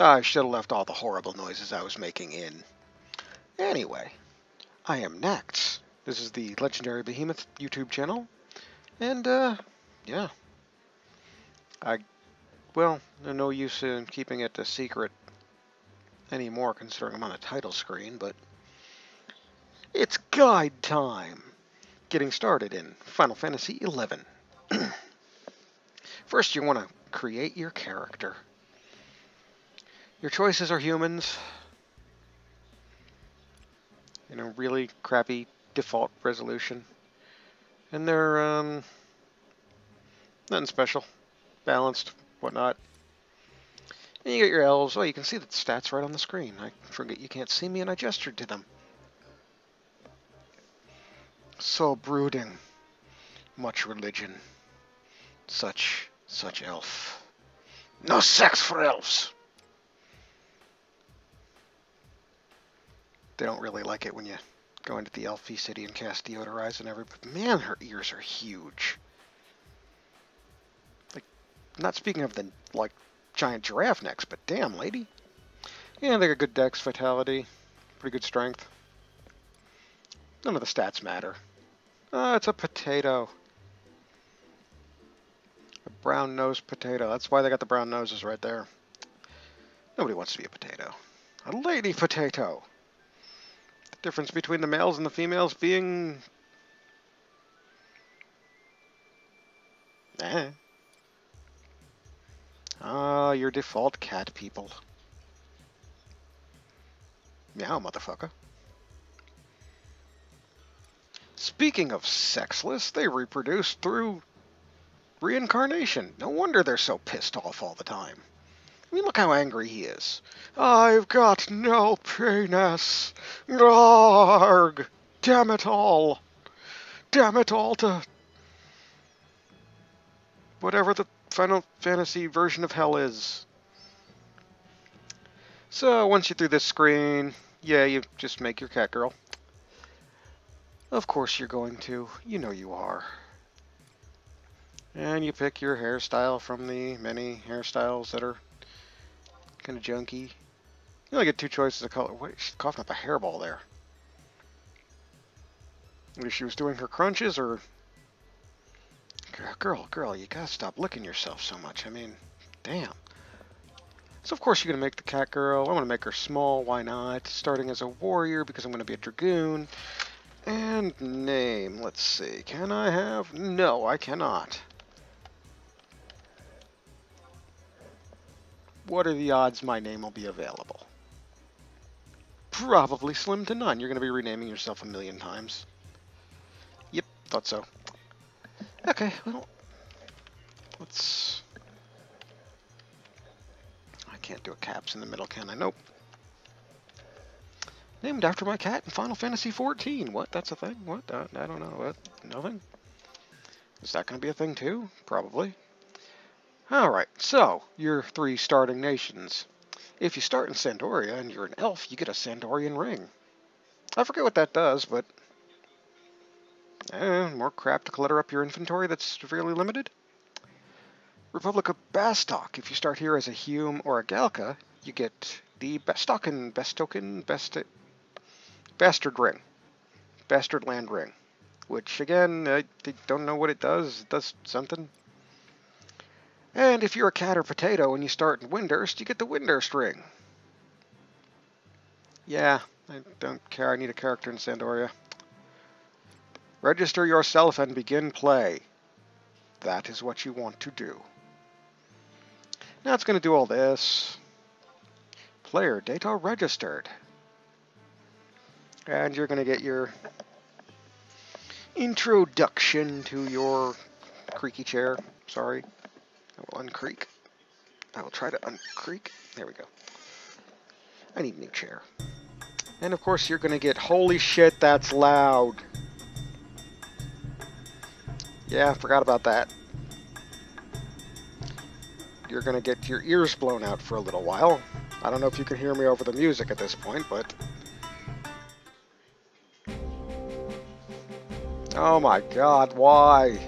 I should have left all the horrible noises I was making in. Anyway, I am Nax. This is the Legendary Behemoth YouTube channel. And, yeah. Well, there's no use in keeping it a secret anymore, considering I'm on the title screen, but it's guide time! Getting started in Final Fantasy XI. First, you want to create your character. Your choices are humans in a really crappy default resolution. And they're, nothing special. Balanced, whatnot. And you get your elves. Oh, you can see the stats right on the screen. I forget you can't see me, and I gestured to them. So brooding. Much religion. Such elf. No sex for elves! They don't really like it when you go into the Elfie City and cast deodorize and everything. But man, her ears are huge. Like, not speaking of the, like, giant giraffe necks, but damn, lady. Yeah, they got good dex, vitality, pretty good strength. None of the stats matter. It's a potato. A brown-nosed potato. That's why they got the brown noses right there. Nobody wants to be a potato. A lady potato! Difference between the males and the females being... Eh. Ah, your default cat people. Meow, motherfucker. Speaking of sexless, they reproduce through reincarnation. No wonder they're so pissed off all the time. I mean, look how angry he is. I've got no penis. Arrgh! Damn it all. Damn it all to... whatever the Final Fantasy version of hell is. So, once you're through this screen, yeah, you just make your cat girl. Of course you're going to. You know you are. And you pick your hairstyle from the many hairstyles that are... kind of junky. You only get two choices of color. What? She's coughing up a hairball there. Either she was doing her crunches or... Girl, you gotta stop licking yourself so much. I mean, damn. So of course you're gonna make the cat girl. I want to make her small. Why not? Starting as a warrior because I'm gonna be a dragoon. And name. Let's see. Can I have? No, I cannot. What are the odds my name will be available? Probably slim to none. You're going to be renaming yourself a million times. Yep, thought so. Okay, well... let's... I can't do a caps in the middle, can I? Nope. Named after my cat in Final Fantasy XIV. What? That's a thing? What? I don't know. What? Nothing? Is that going to be a thing, too? Probably. Alright, so, your three starting nations. If you start in San d'Oria and you're an elf, you get a San d'Orian ring. I forget what that does, but... more crap to clutter up your inventory that's severely limited. Republic of Bastok. If you start here as a Hume or a Galka, you get the Bastard Ring. Bastard Land Ring. Which, again, I don't know what it does. It does something. And if you're a cat or potato and you start in Windurst, you get the Windurst ring. Yeah, I don't care. I need a character in San d'Oria. Register yourself and begin play. That is what you want to do. Now it's going to do all this. Player data registered. And you're going to get your introduction to your creaky chair. Sorry. I will uncreak. I will try to uncreak. There we go. I need a new chair. And of course you're going to get... Holy shit, that's loud! Yeah, I forgot about that. You're going to get your ears blown out for a little while. I don't know if you can hear me over the music at this point, but... oh my god, why?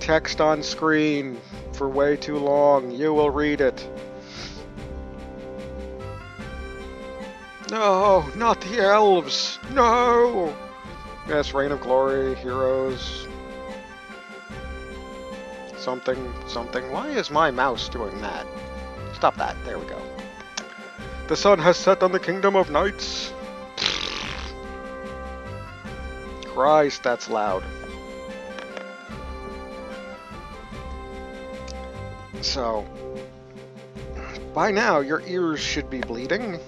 Text on screen. up for way too long. You will read it. No, not the elves! No! Yes, Reign of Glory, Heroes... Something, something. Why is my mouse doing that? Stop that. There we go. The sun has set on the kingdom of knights. Christ, that's loud. So, by now your ears should be bleeding.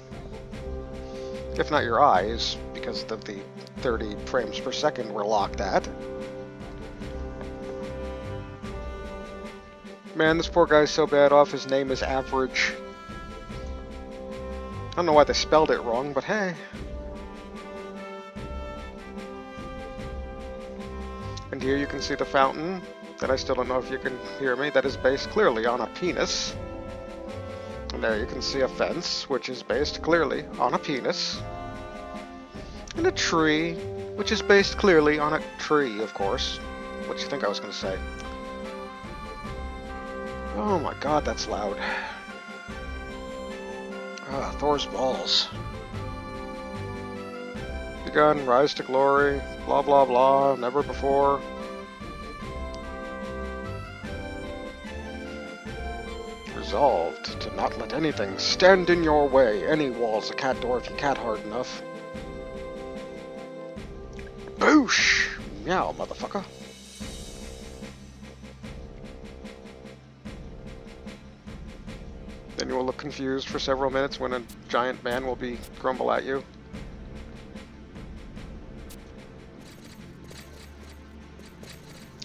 If not your eyes, because of the 30 frames per second we're locked at. Man, this poor guy's so bad off, his name is Average. I don't know why they spelled it wrong, but hey. And here you can see the fountain, that I still don't know if you can hear me, that is based clearly on a penis. And there you can see a fence, which is based clearly on a penis. And a tree, which is based clearly on a tree, of course. What do you think I was going to say? Oh my god, that's loud. Ah, Thor's balls. Begun, rise to glory, blah blah blah, never before. Resolved to not let anything stand in your way. Any wall's a cat door if you cat hard enough. Boosh! Meow, motherfucker. Then you will look confused for several minutes when a giant man will be grumble at you.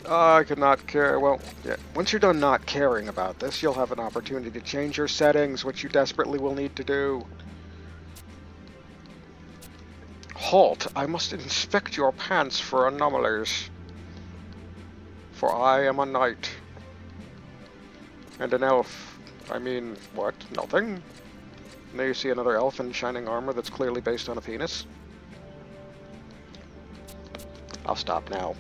I could not care. Well, yeah. Once you're done not caring about this, you'll have an opportunity to change your settings, which you desperately will need to do. Halt! I must inspect your pants for anomalies. For I am a knight. And an elf. I mean, what? Nothing? Now you see another elf in shining armor that's clearly based on a penis. I'll stop now.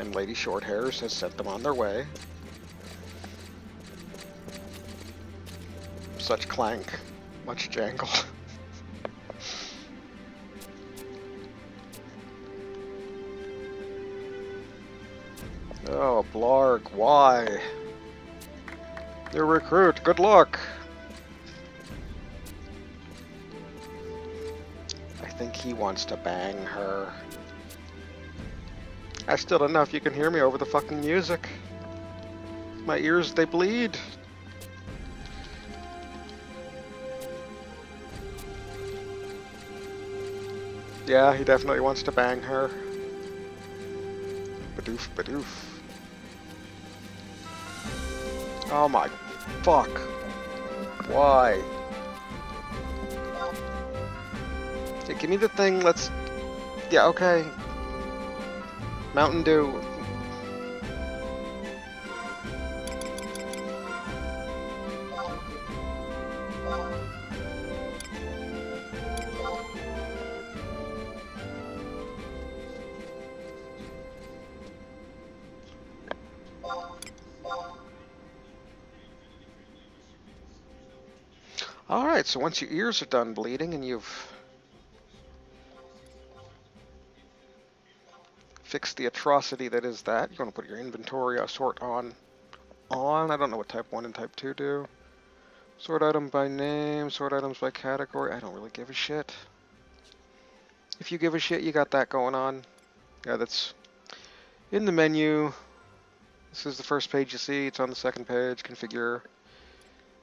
And Lady Shorthairs has sent them on their way. Such clank, much jangle. Oh, Blarg, why? New recruit, good luck! I think he wants to bang her. I still don't know if you can hear me over the fucking music. My ears, they bleed. Yeah, he definitely wants to bang her. Badoof, badoof. Oh my fuck. Why? Hey, give me the thing, let's... Yeah, okay. Mountain Dew. All right, so once your ears are done bleeding and you've fix the atrocity that is that. You're going to put your inventory sort on. I don't know what type 1 and type 2 do. Sort item by name, sort items by category. I don't really give a shit. If you give a shit, you got that going on. Yeah, that's in the menu. This is the first page you see. It's on the second page. Configure.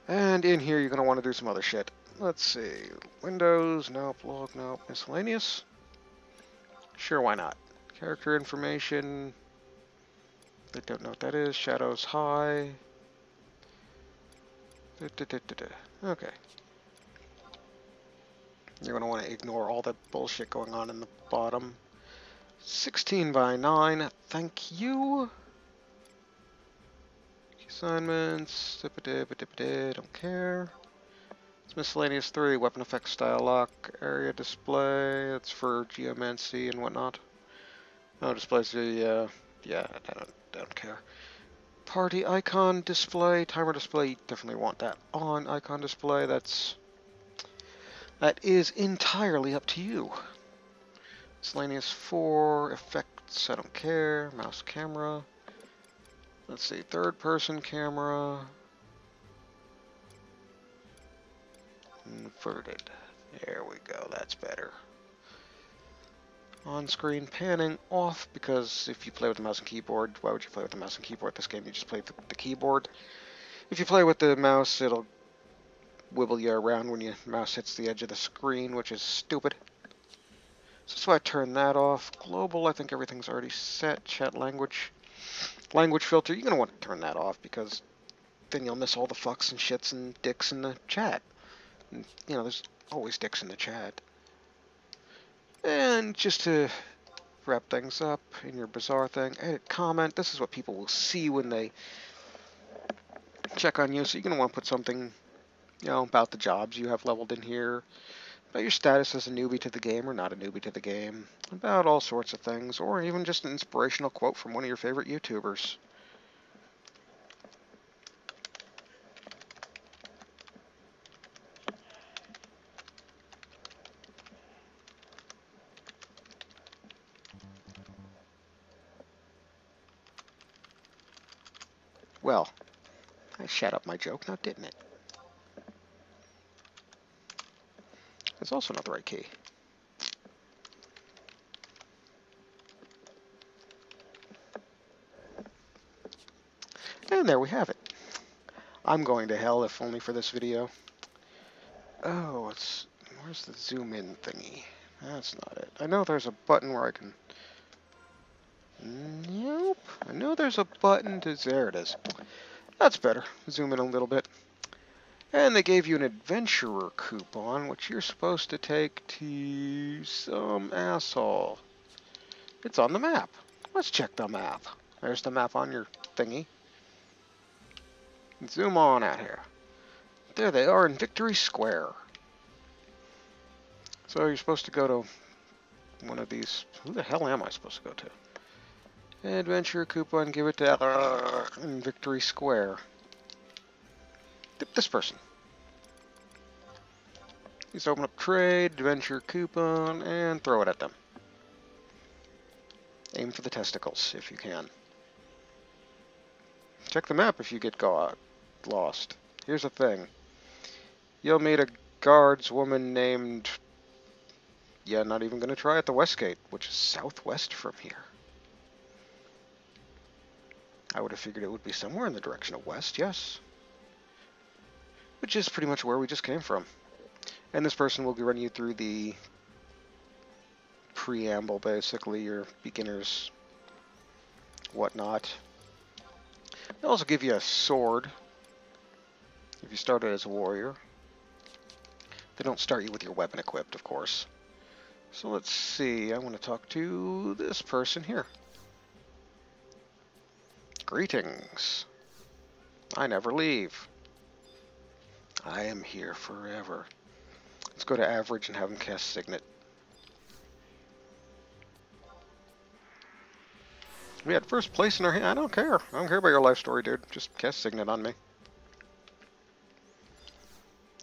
And in here, you're going to want to do some other shit. Let's see. Windows. Nope. Log. Nope. Miscellaneous. Sure, why not? Character information, I don't know what that is, shadows high, okay. You're going to want to ignore all that bullshit going on in the bottom. 16 by 9, thank you. Assignments, don't care. It's miscellaneous 3, weapon effects, style lock, area display, that's for geomancy and whatnot. Oh, displays the, yeah, I don't care. Party icon display, timer display, you definitely want that on. Icon display, that is entirely up to you. Miscellaneous 4, effects, I don't care. Mouse camera. Let's see, third person camera. Inverted. There we go, that's better. On-screen panning off, because if you play with the mouse and keyboard, why would you play with the mouse and keyboard? This game you just play with the keyboard. If you play with the mouse, it'll wibble you around when your mouse hits the edge of the screen, which is stupid. So that's why I turned that off. Global, I think everything's already set. Chat language. Language filter, you're going to want to turn that off, because then you'll miss all the fucks and shits and dicks in the chat. And, you know, there's always dicks in the chat. And just to wrap things up in your bizarre thing, edit comment. This is what people will see when they check on you. So you're going to want to put something, you know, about the jobs you have leveled in here, about your status as a newbie to the game or not a newbie to the game, about all sorts of things, or even just an inspirational quote from one of your favorite YouTubers. Well, I shut up my joke, now didn't it? That's also not the right key. And there we have it. I'm going to hell, if only for this video. Oh, it's... where's the zoom in thingy? That's not it. I know there's a button where I can... Nope. I know there's a button to... There it is. That's better. Zoom in a little bit. And they gave you an adventurer coupon, which you're supposed to take to some asshole. It's on the map. Let's check the map. There's the map on your thingy. Zoom on out here. There they are in Victory Square. So you're supposed to go to one of these... Who the hell am I supposed to go to? Adventure coupon, give it to in Victory Square. This person. Just open up trade, adventure coupon, and throw it at them. Aim for the testicles if you can. Check the map if you get lost. Here's the thing. You'll meet a guardswoman named... Yeah, not even going to try at the West Gate, which is southwest from here. I would have figured it would be somewhere in the direction of west, yes. Which is pretty much where we just came from. And this person will be running you through the preamble, basically, your beginners, whatnot. They'll also give you a sword if you started as a warrior. They don't start you with your weapon equipped, of course. So let's see, I want to talk to this person here. Greetings. I never leave. I am here forever. Let's go to average and have him cast Signet. We had first place in our hand. I don't care. I don't care about your life story, dude. Just cast Signet on me.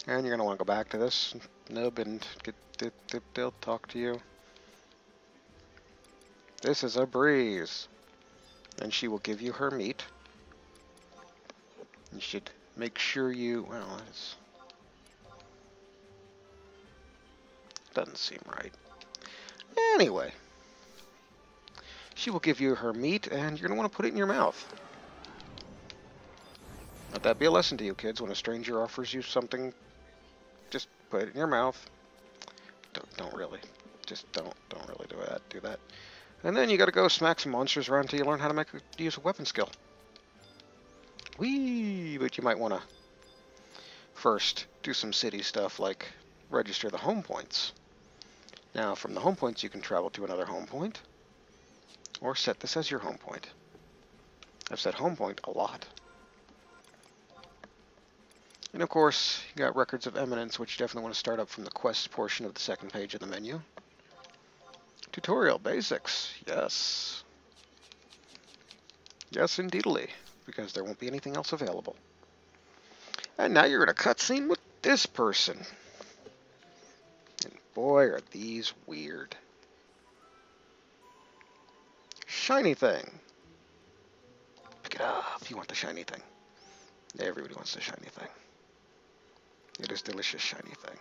And you're going to want to go back to this nub and they'll talk to you. This is a breeze. And she will give you her meat. You should make sure you... Well, it's... Doesn't seem right. Anyway. She will give you her meat, and you're going to want to put it in your mouth. Let that be a lesson to you, kids. When a stranger offers you something, just put it in your mouth. Don't really. Just don't really do that. Do that. And then you gotta go smack some monsters around until you learn how to use a weapon skill. Whee! But you might wanna first do some city stuff like register the home points. Now from the home points you can travel to another home point. Or set this as your home point. I've said home point a lot. And of course, you got Records of Eminence, which you definitely want to start up from the quest portion of the second page of the menu. Tutorial basics, yes. Yes, indeedly, because there won't be anything else available. And now you're in a cutscene with this person. And boy, are these weird. Shiny thing. Pick it up, you want the shiny thing. Everybody wants the shiny thing. It is delicious shiny thing.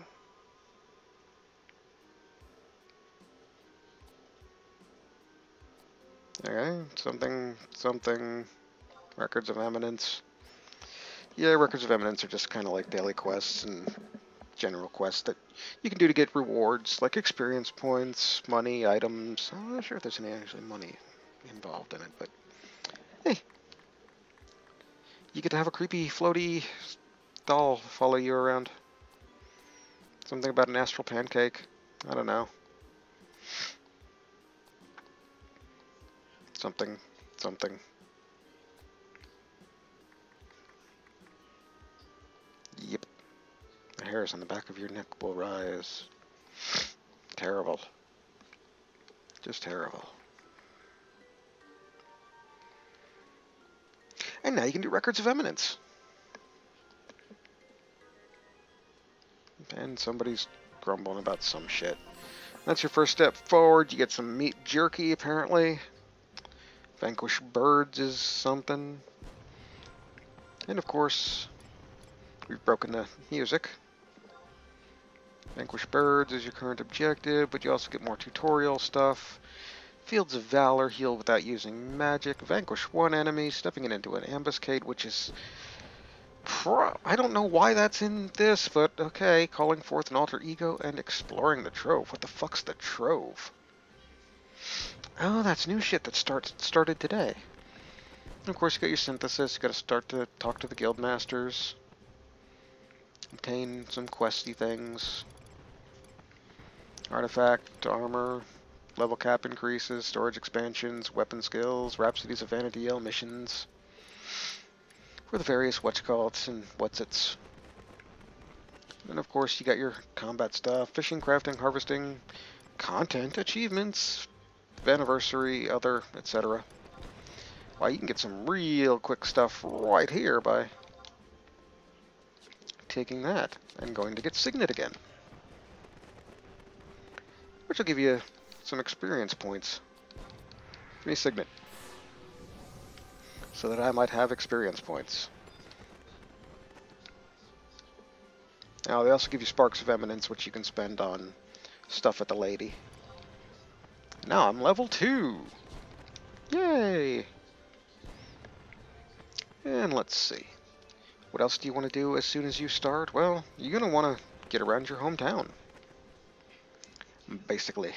Okay, something, Records of Eminence. Yeah, Records of Eminence are just kind of like daily quests and general quests that you can do to get rewards, like experience points, money, items. I'm not sure if there's any actually money involved in it, but hey. You get to have a creepy, floaty doll follow you around. Something about an astral pancake. I don't know. Something. Yep. The hairs on the back of your neck will rise. Terrible. Just terrible. And now you can do Records of Eminence. And somebody's grumbling about some shit. That's your first step forward. You get some meat jerky, apparently. Vanquish birds is something. And of course, we've broken the music. Vanquish birds is your current objective, but you also get more tutorial stuff. Fields of Valor, heal without using magic. Vanquish one enemy, stepping it into an ambuscade, which is... I don't know why that's in this, but okay. Calling forth an alter ego and exploring the trove. What the fuck's the trove? Oh, that's new shit that started today. And of course, you got your synthesis. You got to start to talk to the guild masters, obtain some questy things, artifact, armor, level cap increases, storage expansions, weapon skills, Rhapsodies of Vana'diel missions for the various whatchcallits and whatsits. And of course, you got your combat stuff: fishing, crafting, harvesting, content, achievements, anniversary, other, etc. Wow, you can get some real quick stuff right here by taking that and going to get Signet again, which will give you some experience points. Give me Signet so that I might have experience points. Now they also give you Sparks of Eminence, which you can spend on stuff at the lady. Now I'm level 2. Yay! And let's see. What else do you want to do as soon as you start? Well, you're going to want to get around your hometown. Basically.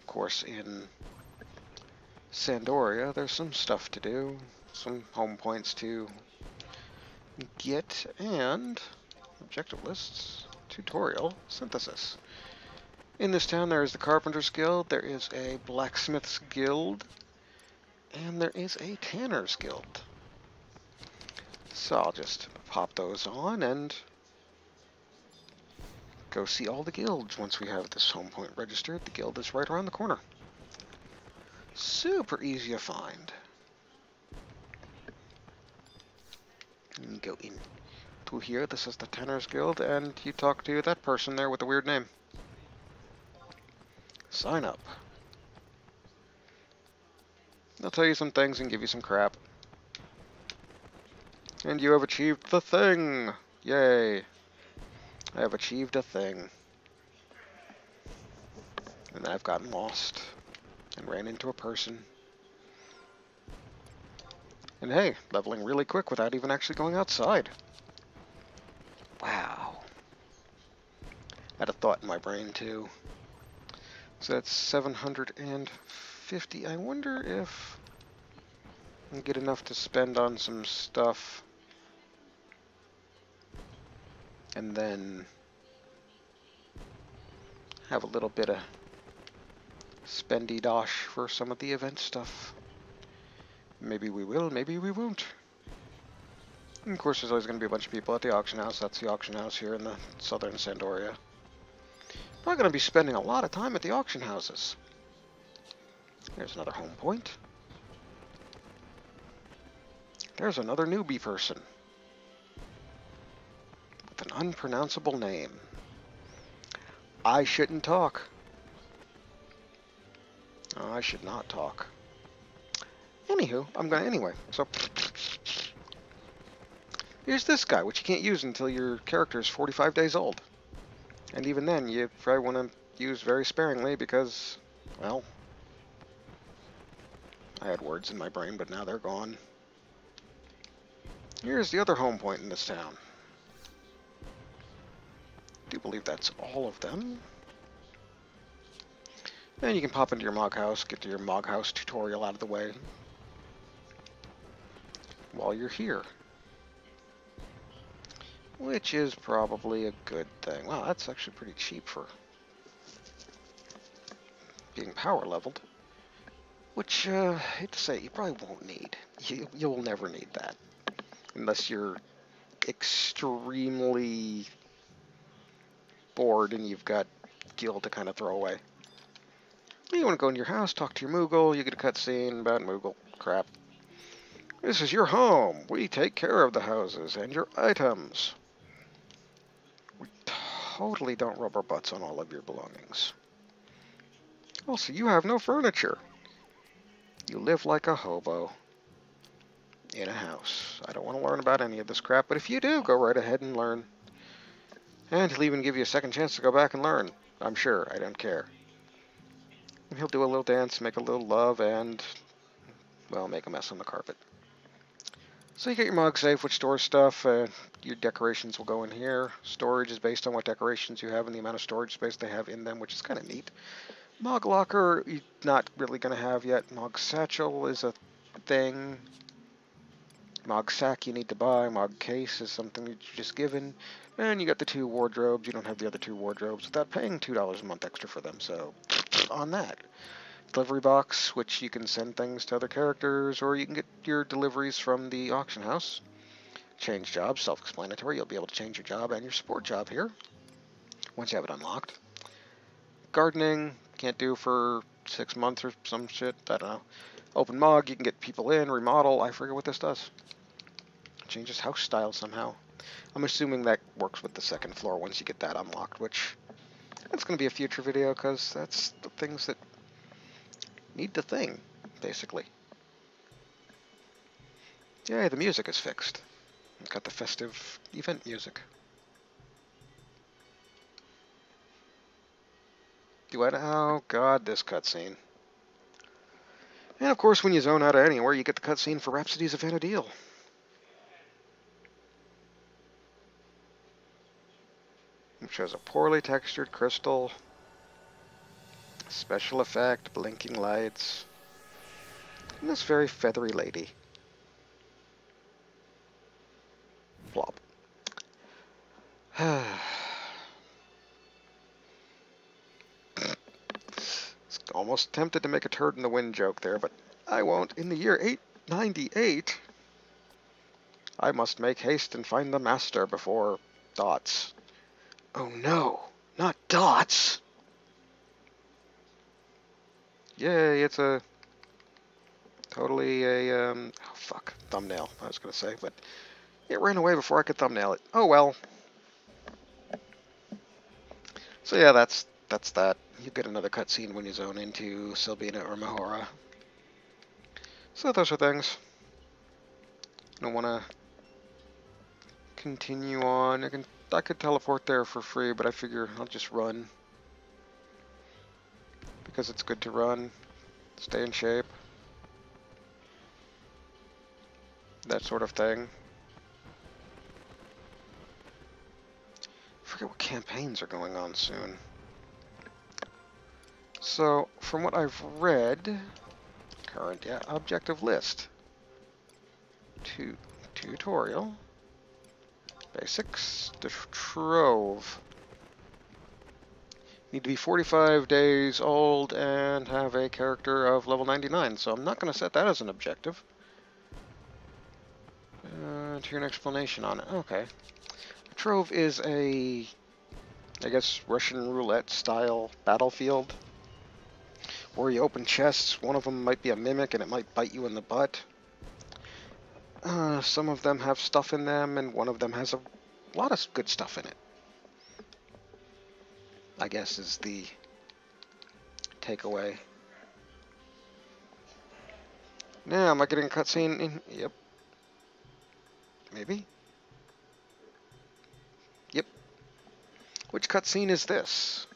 Of course, in San d'Oria, there's some stuff to do. Some home points to get. And objective lists, tutorial, synthesis. In this town, there is the Carpenter's Guild, there is a Blacksmith's Guild, and there is a Tanner's Guild. So I'll just pop those on and go see all the guilds once we have this home point registered. The guild is right around the corner. Super easy to find. Let me go in to here. This is the Tanner's Guild, and you talk to that person there with the weird name. Sign up. They'll tell you some things and give you some crap. And you have achieved the thing! Yay! I have achieved a thing. And I've gotten lost. And ran into a person. And hey, leveling really quick without even actually going outside. Wow. I had a thought in my brain too. So that's 750. I wonder if I can get enough to spend on some stuff. And then have a little bit of spendy dosh for some of the event stuff. Maybe we will, maybe we won't. And of course, there's always going to be a bunch of people at the auction house. That's the auction house here in the southern San d'Oria. Not going to be spending a lot of time at the auction houses. There's another home point. There's another newbie person with an unpronounceable name. I shouldn't talk. Oh, I should not talk. Anywho, I'm gonna anyway. So here's this guy, which you can't use until your character is 45 days old. And even then, you probably want to use very sparingly because, well, I had words in my brain, but now they're gone. Here's the other home point in this town. I do believe that's all of them. And you can pop into your Mog House, get to your Mog House tutorial out of the way while you're here. Which is probably a good thing. Wow, that's actually pretty cheap for being power leveled. Which, I hate to say, you probably won't need. You'll never need that. Unless you're extremely bored and you've got gil to kind of throw away. You want to go in your house, talk to your Moogle, you get a cutscene about Moogle crap. This is your home. We take care of the houses and your items. We totally don't rub our butts on all of your belongings. Also, you have no furniture. You live like a hobo in a house. I don't want to learn about any of this crap, but if you do, go right ahead and learn. And he'll even give you a second chance to go back and learn. I'm sure. I don't care. And he'll do a little dance, make a little love, and, well, make a mess on the carpet. So you get your mug safe, which stores stuff. Your decorations will go in here. Storage is based on what decorations you have and the amount of storage space they have in them, which is kind of neat. Mog locker, you're not really going to have yet. Mog satchel is a thing. Mog sack you need to buy. Mog case is something that you're just given. And you got the two wardrobes. You don't have the other two wardrobes without paying $2 a month extra for them, so on that. Delivery box, which you can send things to other characters, or you can get your deliveries from the auction house. Change job, self-explanatory. You'll be able to change your job and your support job here once you have it unlocked. Gardening, can't do for 6 months or some shit, I don't know. Open mog, you can get people in, remodel, I forget what this does. Changes house style somehow. I'm assuming that works with the second floor once you get that unlocked, which that's going to be a future video because that's the things that need the thing, basically. Yay, the music is fixed. It's got the festive event music. Oh god, this cutscene. And of course, when you zone out of anywhere, you get the cutscene for Rhapsodies of Vana'diel. Which has a poorly textured crystal, special effect, blinking lights, and this very feathery lady. Plop. It's almost tempted to make a turd in the wind joke there, but I won't. In the year 898, I must make haste and find the master before dots. Oh no, not dots! Yay, it's a totally a, oh fuck, thumbnail, I was going to say, but it ran away before I could thumbnail it. Oh well. So yeah, that's that. You get another cutscene when you zone into Silbina or Mahora. So those are things. I don't want to continue on. I could teleport there for free, but I figure I'll just run. Because it's good to run, stay in shape, that sort of thing. I forget what campaigns are going on soon. So, from what I've read, current objective list, tutorial, basics, the trove. Need to be 45 days old and have a character of level 99, so I'm not going to set that as an objective. To an explanation on it. Okay. A trove is a I guess Russian roulette style battlefield, where you open chests. One of them might be a mimic and it might bite you in the butt. Some of them have stuff in them, and one of them has a lot of good stuff in it, I guess, is the takeaway. Now, am I getting a cutscene in? Yep. Maybe? Yep. Which cutscene is this?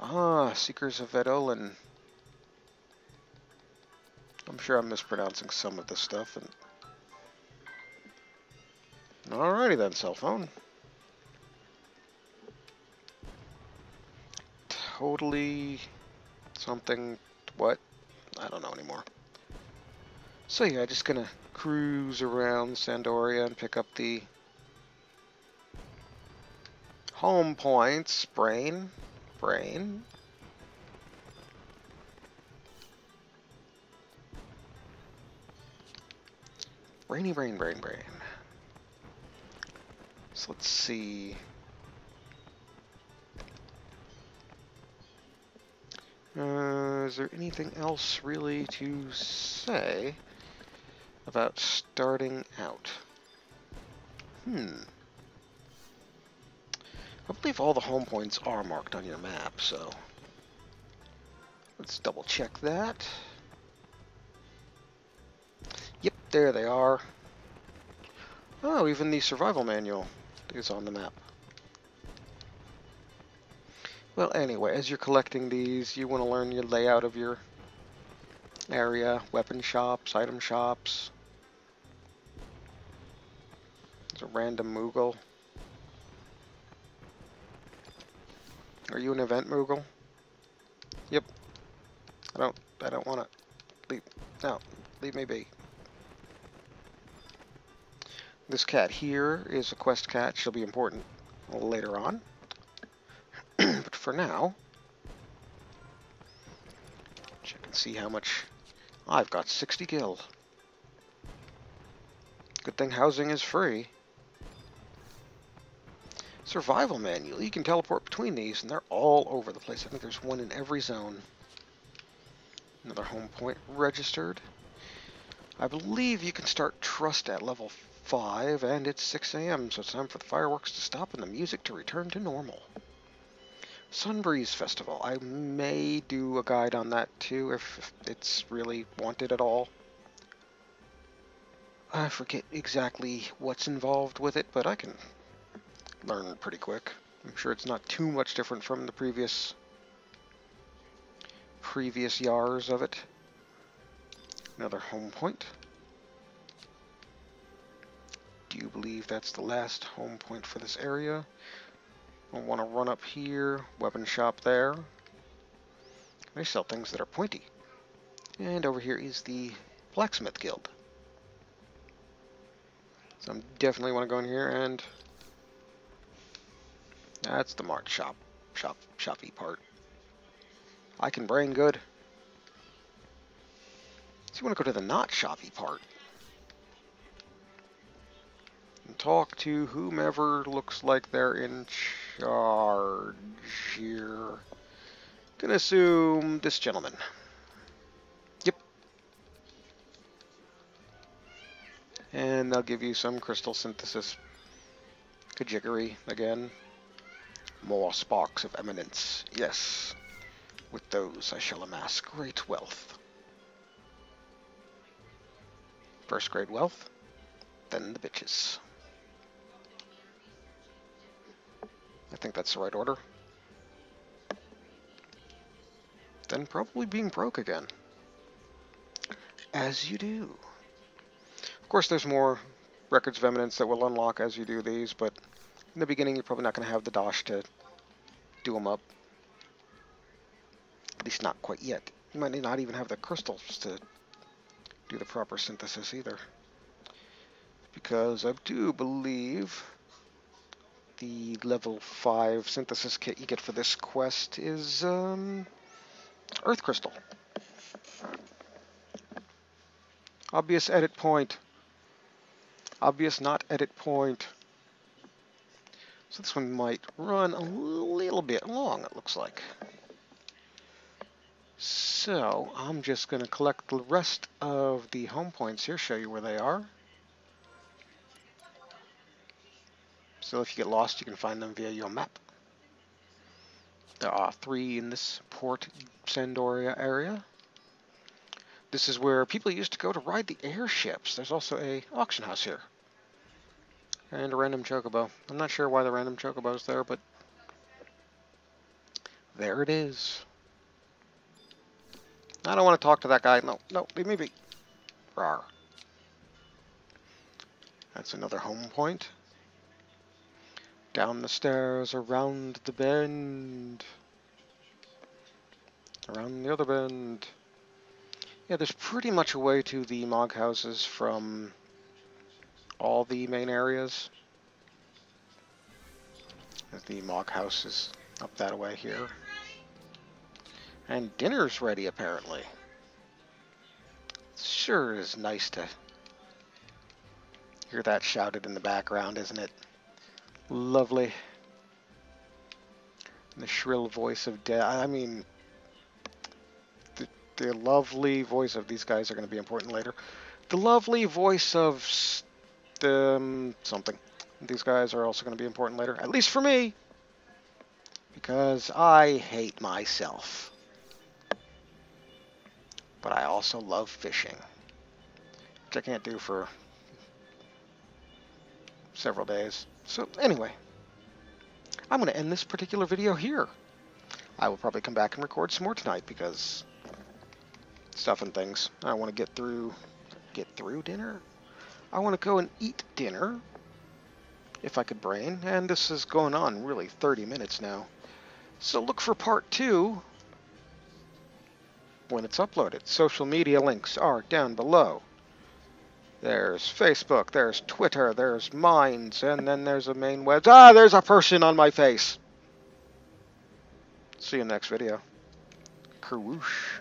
Ah, Seekers of Adoulin. I'm sure I'm mispronouncing some of this stuff. And alrighty then, cell phone. Totally something, what? I don't know anymore. So yeah, just gonna cruise around San d'Oria and pick up the home points. Brain. Brain. So let's see. Is there anything else really to say about starting out? I believe all the home points are marked on your map, so let's double check that. Yep, there they are. Oh, even the survival manual is on the map. Well, anyway, as you're collecting these, you want to learn your layout of your area, weapon shops, item shops. There's a random Moogle. Are you an event Moogle? Yep. I don't want to leave. No, leave me be. This cat here is a quest cat. She'll be important later on. But for now, check and see how much. I've got 60 gil. Good thing housing is free. Survival manual. You can teleport between these, and they're all over the place. I think there's one in every zone. Another home point registered. I believe you can start trust at level 5, and it's 6 a.m., so it's time for the fireworks to stop and the music to return to normal. Sunbreeze Festival. I may do a guide on that too, if it's really wanted at all. I forget exactly what's involved with it, but I can learn pretty quick. I'm sure it's not too much different from the previous yars of it. Another home point. Do you believe that's the last home point for this area? I want to run up here, weapon shop there. They sell things that are pointy. And over here is the blacksmith guild. So I definitely want to go in here, and that's the marked shoppy part. I can brain good. So you want to go to the not shoppy part. And talk to whomever looks like they're in charge here. Gonna assume this gentleman. Yep. And they'll give you some crystal synthesis kajiggery again. More sparks of eminence. Yes. With those I shall amass great wealth. First grade wealth, then the bitches. I think that's the right order. Then probably being broke again. As you do. Of course, there's more Records of Eminence that will unlock as you do these, but in the beginning, you're probably not going to have the dosh to do them up. At least not quite yet. You might not even have the crystals to do the proper synthesis either. Because I do believe the level 5 synthesis kit you get for this quest is Earth Crystal. Obvious edit point. Obvious not edit point. So this one might run a little bit long, it looks like. So I'm just going to collect the rest of the home points here, show you where they are. So if you get lost, you can find them via your map. There are 3 in this Port San d'Oria area. This is where people used to go to ride the airships. There's also an auction house here. And a random chocobo. I'm not sure why the random chocobo's there, but there it is. I don't want to talk to that guy. No, leave me be. Rawr. That's another home point. Down the stairs, around the bend. Around the other bend. Yeah, there's pretty much a way to the Mog houses from all the main areas. The Mog house is up that way here. And dinner's ready, apparently. Sure is nice to hear that shouted in the background, isn't it? Lovely. And the shrill voice of the lovely voice of these guys are going to be important later. The lovely voice of something. These guys are also going to be important later, at least for me, because I hate myself. But I also love fishing, which I can't do for several days. So anyway, I'm going to end this particular video here. I will probably come back and record some more tonight because stuff and things. I want to get through dinner. I want to go and eat dinner if I could brain. And this is going on really 30 minutes now. So look for part 2 when it's uploaded. Social media links are down below. There's Facebook, there's Twitter, there's Minds, and then there's a main web. Ah, there's a person on my face. See you next video. Kerwoosh.